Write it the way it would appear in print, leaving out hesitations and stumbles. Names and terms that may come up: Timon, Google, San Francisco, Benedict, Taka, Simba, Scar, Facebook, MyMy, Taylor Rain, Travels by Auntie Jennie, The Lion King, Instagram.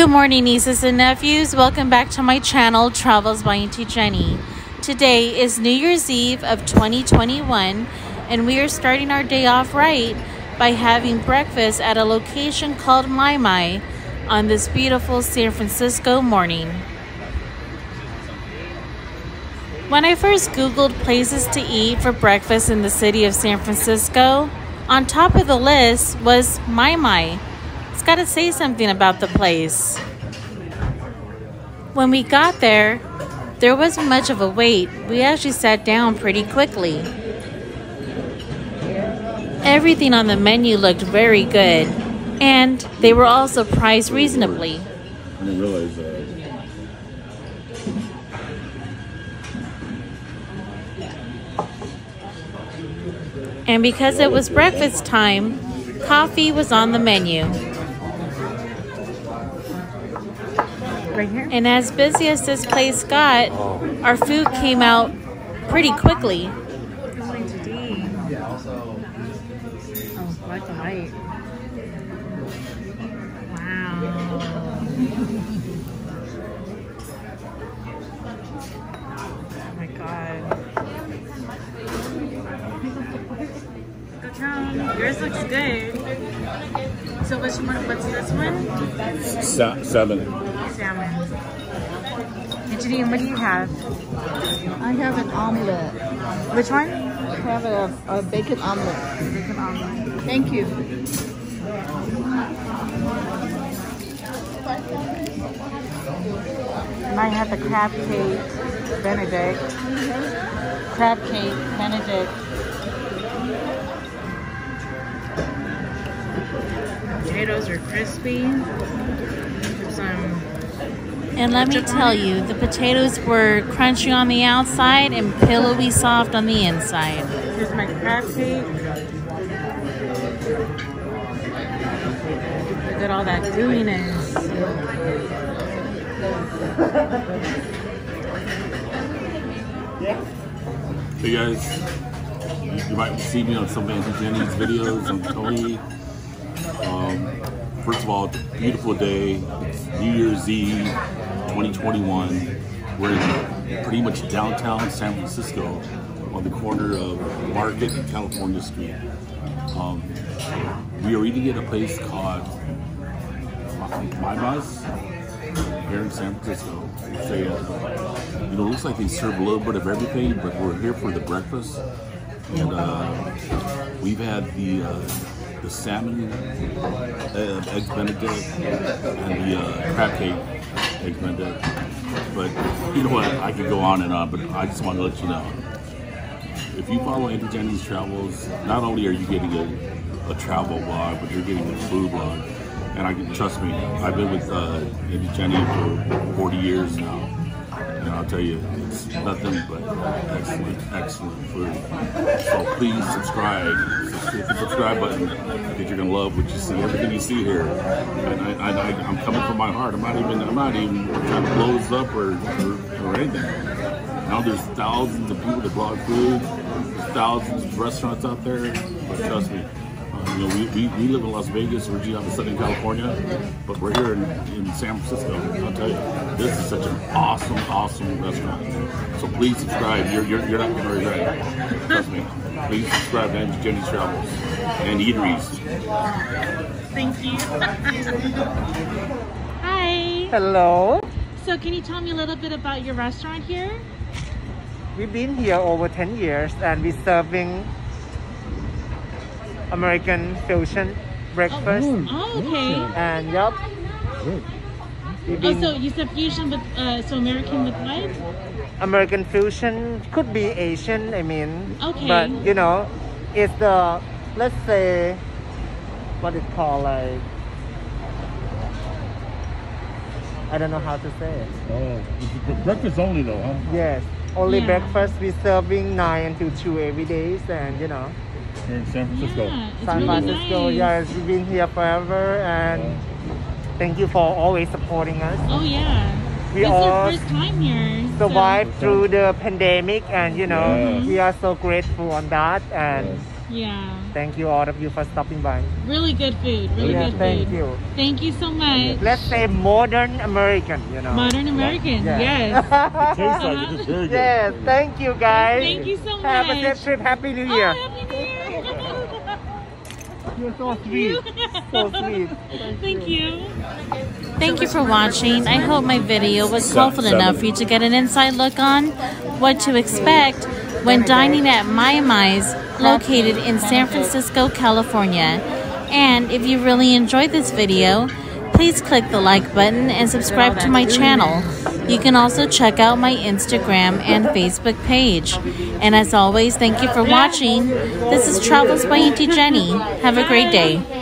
Good morning, nieces and nephews. Welcome back to my channel, Travels by Auntie Jennie. Today is New Year's Eve of 2021, and we are starting our day off right by having breakfast at a location called MyMy on this beautiful San Francisco morning. When I first Googled places to eat for breakfast in the city of San Francisco, on top of the list was MyMy. It's got to say something about the place. When we got there, there wasn't much of a wait. We actually sat down pretty quickly. Everything on the menu looked very good, and they were also priced reasonably. I didn't realize that. And because it was breakfast time, coffee was on the menu. And as busy as this place got, our food came out pretty quickly. Oh, black and white. Wow. Oh my God. Go down. Yours looks good. So which one? What's this one? Seven. Janine, what do you have? I have an omelet. Which one? I have a bacon omelet. Bacon omelet. Thank you. And I have the crab cake Benedict. Crab cake Benedict. Potatoes are crispy. And let me tell you, the potatoes were crunchy on the outside and pillowy soft on the inside. Here's my crab cake. Look at all that gooiness. Hey guys, you might see me on some of Auntie Jennie's videos. I'm Tony. First of all, it's a beautiful day. It's New Year's Eve 2021. We're in pretty much downtown San Francisco on the corner of Market and California Street. We are eating at a place called MyMy's here in San Francisco. It's it looks like they serve a little bit of everything, but we're here for the breakfast. And we've had the salmon egg benedict and the crab cake egg benedict. But you know what, I could go on and on, but I just want to let you know, if you follow Auntie Jennie's travels, not only are you getting a travel vlog, but you're getting a food vlog. And I can, trust me, I've been with Auntie Jennie for 40 years now, and I'll tell you, it's nothing but excellent food. So please subscribe. Hit the subscribe button. I think you're gonna love what you see. Everything you see here, and I'm coming from my heart. I'm not even trying to blow this up or anything. Now there's thousands of people that blog food, thousands of restaurants out there. But trust me, you know, we live in Las Vegas, we're out in Southern California, but we're here in San Francisco. I'll tell you, this is such an awesome restaurant. So please subscribe. You're not gonna regret it. Trust me. Please subscribe to Auntie Jennie's Travels and Eateries. Thank you. Hi. Hello. So can you tell me a little bit about your restaurant here? We've been here over 10 years and we're serving American fusion breakfast. Oh okay. And yup. Oh, so you said fusion with, so American with what? American fusion, could be Asian, I mean, okay. But you know, it's the, let's say, what it's called, like, I don't know how to say it. Oh, it's breakfast only though, huh? Yes, only breakfast. We're serving 9 until 2 every day, and you know. Here in San Francisco. Yeah, it's really nice. Yes, we've been here forever, and thank you for always supporting us. Oh yeah. We all survived through the pandemic, and you know, we are so grateful on that. And Yeah. Thank you all of you for stopping by. Really good food. Really good food. Thank you. Thank you so much. Let's say modern American, you know. Modern American, yes. It tastes like it is very good. Yes, thank you guys. Thank you so much. Have a safe trip. Happy New Year. Oh, Happy New Year. You're so sweet. So sweet. Thank you. Thank you for watching. I hope my video was helpful enough for you to get an inside look on what to expect when dining at MyMy's, located in San Francisco, California. And if you really enjoyed this video, please click the like button and subscribe to my channel. You can also check out my Instagram and Facebook page. And as always, thank you for watching. This is Travels by Auntie Jennie. Have a great day.